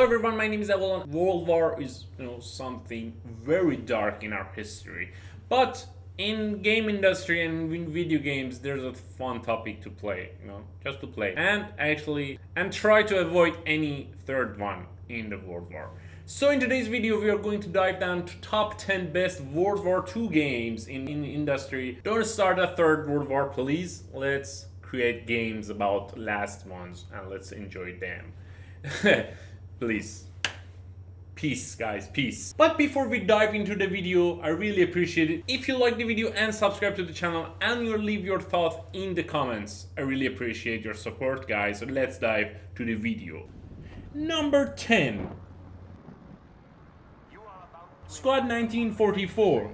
Everyone, my name is Evalon. World War is, something very dark in our history, but in game industry and in video games, there's a fun topic to play, just to play and try to avoid any third one in the World War. So in today's video, we are going to dive down to top 10 best World War II games in industry. Don't start a third World War, please. Let's create games about last ones and let's enjoy them. Please. Peace, guys, peace. But before we dive into the video, I really appreciate it if you like the video and subscribe to the channel and you leave your thoughts in the comments. I really appreciate your support, guys. So let's dive to the video. Number 10. Squad 1944.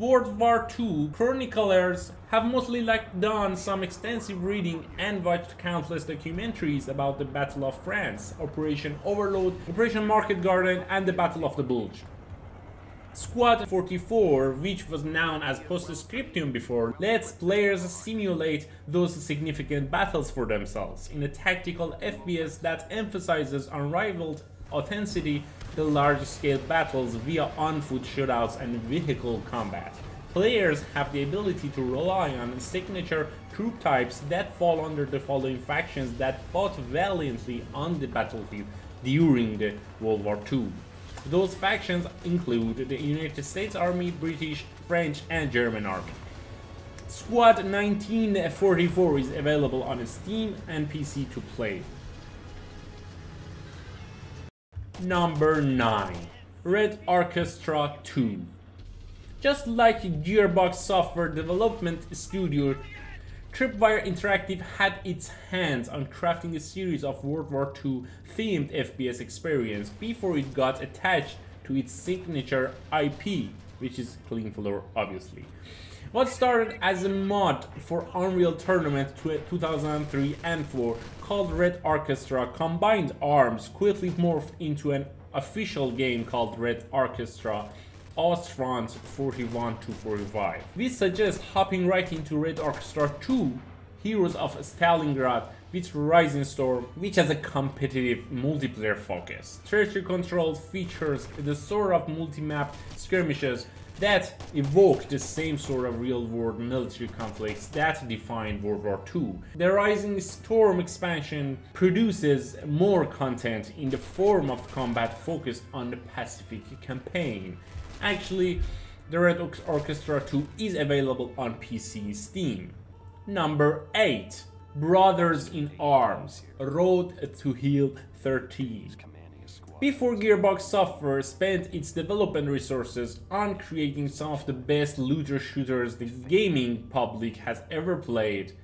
World War II chroniclers have mostly done some extensive reading and watched countless documentaries about the Battle of France, Operation Overlord, Operation Market Garden, and the Battle of the Bulge. Squad 44, which was known as Post Scriptum before, lets players simulate those significant battles for themselves in a tactical FPS that emphasizes unrivaled authenticity, the large-scale battles via on-foot shootouts and vehicle combat. Players have the ability to rely on signature troop types that fall under the following factions that fought valiantly on the battlefield during the World War II. Those factions include the United States Army, British, French, and German Army. Squad 1944 is available on Steam and PC to play. Number 9. Red Orchestra 2. Just like Gearbox Software development studio, Tripwire Interactive had its hands on crafting a series of World War II themed FPS experience before it got attached to its signature IP, which is Killing Floor, obviously. What started as a mod for Unreal Tournament 2003 and 4 called Red Orchestra Combined Arms quickly morphed into an official game called Red Orchestra Ostfront 41-45. We suggest hopping right into Red Orchestra 2 Heroes of Stalingrad with Rising Storm, which has a competitive multiplayer focus. Territory control features the sort of multi-map skirmishes that evoke the same sort of real-world military conflicts that defined World War II. The Rising Storm expansion produces more content in the form of combat focused on the Pacific campaign. Actually, the Red Orchestra 2 is available on PC Steam. Number 8. Brothers in Arms Road to Hill 30. Before Gearbox Software spent its development resources on creating some of the best looter shooters the gaming public has ever played,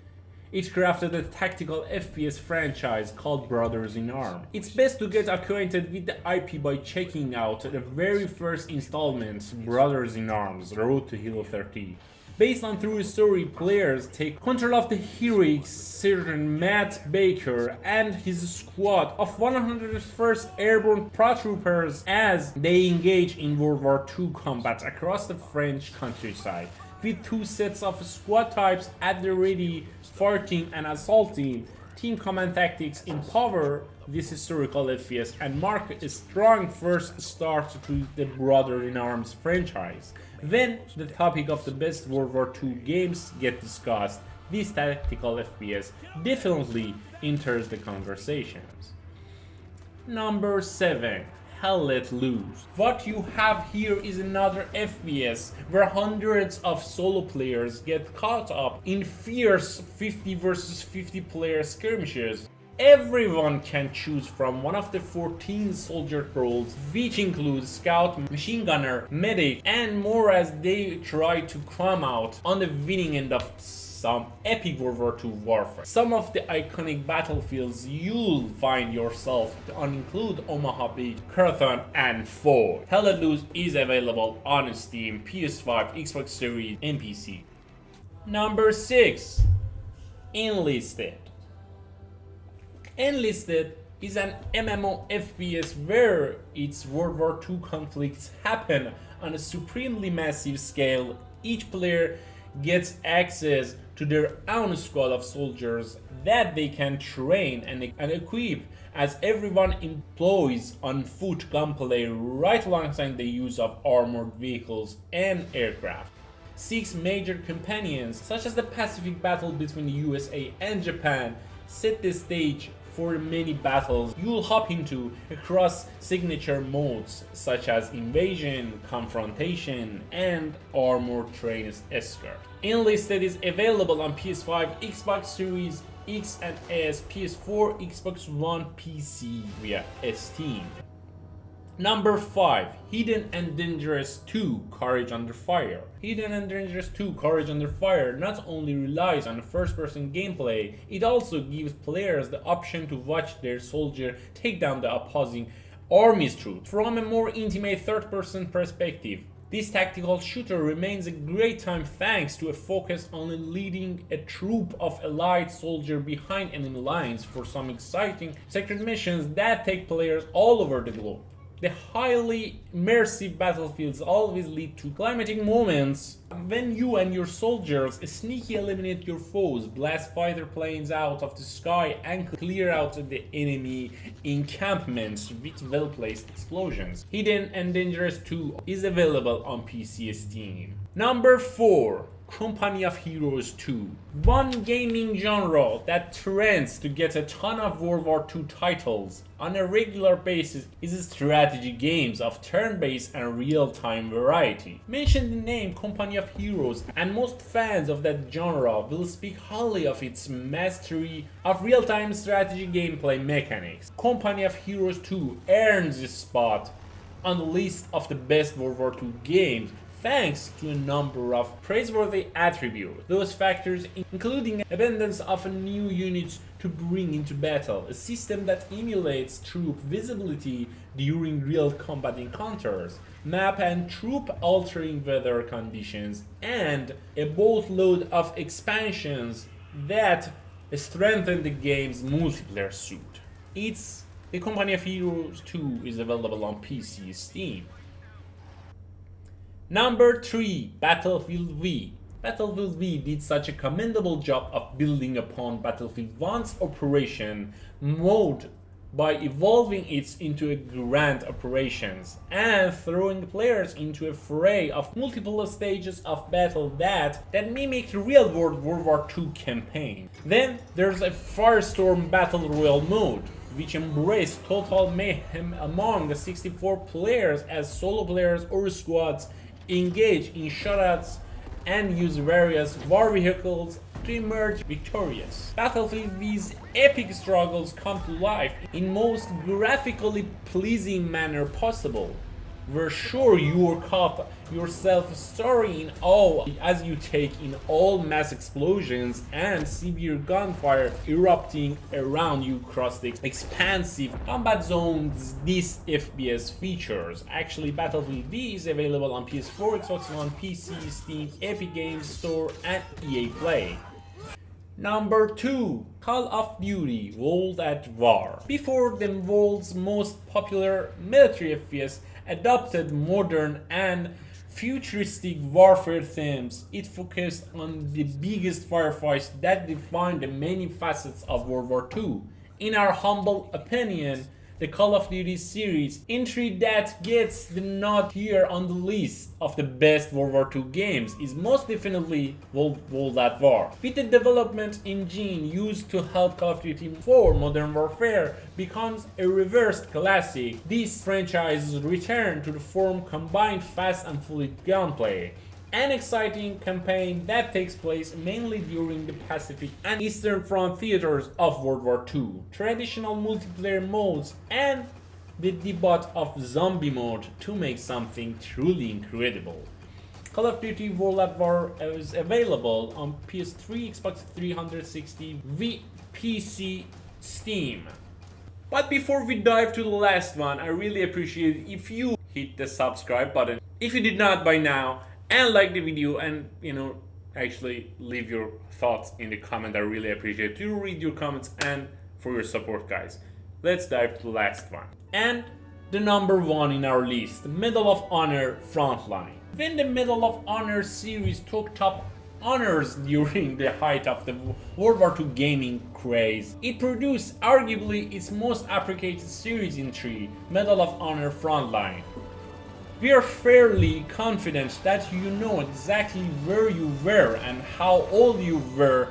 it crafted a tactical FPS franchise called Brothers in Arms. It's best to get acquainted with the IP by checking out the very first installment, Brothers in Arms Road to Hill 30. Based on true story, players take control of the heroic Sergeant Matt Baker and his squad of 101st airborne paratroopers as they engage in World War II combat across the French countryside, with two sets of squad types at the ready, fire team and assault team. Team command tactics empower this historical FPS and mark a strong first start to the Brothers in Arms franchise. When the topic of the best World War II games get discussed, this tactical FPS definitely enters the conversations. Number 7. Hell Let Loose. What you have here is another FPS where hundreds of solo players get caught up in fierce 50 versus 50 player skirmishes. Everyone can choose from one of the 14 soldier roles, which includes scout, machine gunner, medic, and more as they try to come out on the winning end of some epic World War II warfare. Some of the iconic battlefields you'll find yourself on include Omaha Beach, Carentan, and Ford. Hell Let Loose is available on Steam, PS5, Xbox Series, and PC. Number 6. Enlisted. Enlisted is an MMO FPS where its World War II conflicts happen on a supremely massive scale. Each player gets access to their own squad of soldiers that they can train and equip, as everyone employs on foot gunplay right alongside the use of armored vehicles and aircraft. 6 major companions, such as the Pacific battle between the USA and Japan, set the stage for many battles you'll hop into across signature modes such as Invasion, Confrontation, and Armored Trainers Escort. Enlisted is available on PS5, Xbox Series X and S, PS4, Xbox One, PC via Steam. Number 5. Hidden and Dangerous 2 Courage Under Fire. Hidden and Dangerous 2 Courage Under Fire not only relies on first-person gameplay, it also gives players the option to watch their soldier take down the opposing army's troops from a more intimate third-person perspective. This tactical shooter remains a great time thanks to a focus on leading a troop of allied soldiers behind enemy lines for some exciting secret missions that take players all over the globe. The highly immersive battlefields always lead to climatic moments when you and your soldiers sneaky eliminate your foes, blast fighter planes out of the sky, and clear out the enemy encampments with well-placed explosions. Hidden and Dangerous 2 is available on PC Steam. Number 4. Company of Heroes 2. One gaming genre that trends to get a ton of World War II titles on a regular basis is strategy games of turn-based and real-time variety. Mention the name Company of Heroes and most fans of that genre will speak highly of its mastery of real-time strategy gameplay mechanics. Company of Heroes 2 earns a spot on the list of the best World War II games thanks to a number of praiseworthy attributes. Those factors including abundance of new units to bring into battle, a system that emulates troop visibility during real combat encounters, map and troop altering weather conditions, and a boatload of expansions that strengthen the game's multiplayer suite. The Company of Heroes 2 is available on PC Steam. Number 3. Battlefield V. Battlefield V did such a commendable job of building upon Battlefield 1's operation mode by evolving it into a grand operations and throwing players into a fray of multiple stages of battle that mimic real-world World War II campaign. Then there's a Firestorm Battle Royale mode, which embraced total mayhem among the 64 players as solo players or squads engage in shootouts and use various war vehicles to emerge victorious. Battlefield V's epic struggles come to life in most graphically pleasing manner possible. We're sure you'll caught yourself staring in awe as you take in all mass explosions and severe gunfire erupting around you across the expansive combat zones this FPS features. Actually, Battlefield V is available on PS4, Xbox One, PC, Steam, Epic Games Store, and EA Play. Number 2. Call of Duty World at War. Before the world's most popular military FPS adopted modern and futuristic warfare themes, it focused on the biggest firefights that defined the many facets of World War II. In our humble opinion, the Call of Duty series entry that gets the nod here on the list of the best World War II games is most definitely World at War. With the development engine used to help Call of Duty 4 Modern Warfare becomes a reversed classic, this franchise's return to the form combined fast and fluid gunplay, an exciting campaign that takes place mainly during the Pacific and Eastern Front theaters of World War II, traditional multiplayer modes, and the debut of zombie mode to make something truly incredible. Call of Duty World at War is available on PS3, Xbox 360, PC, Steam. But before we dive to the last one, I really appreciate if you hit the subscribe button if you did not by now, and like the video, and actually leave your thoughts in the comment. I really appreciate it. You read your comments and for your support, guys. Let's dive to the last one. And the number one in our list, Medal of Honor Frontline. When the Medal of Honor series took top honors during the height of the World War II gaming craze, it produced arguably its most appreciated series entry, Medal of Honor Frontline. We are fairly confident that you know exactly where you were and how old you were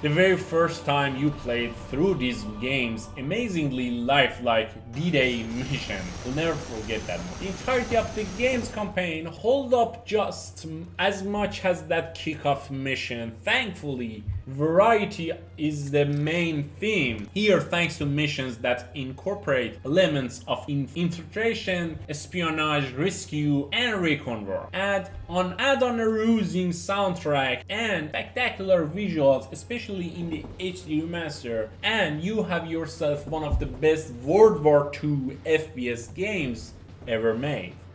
the very first time you played through these game's amazingly lifelike D-Day mission. We'll never forget that. The entirety of the game's campaign hold up just as much as that kickoff mission. Thankfully, variety is the main theme here, thanks to missions that incorporate elements of infiltration, espionage, rescue, and recon work. Add on a rousing soundtrack and spectacular visuals, especially in the HD remaster, and you have yourself one of the best World War II FPS games ever made.